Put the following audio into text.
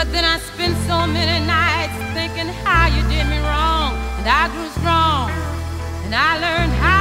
But then I spent so many nights thinking how you did me wrong, and I grew strong, and I learned how.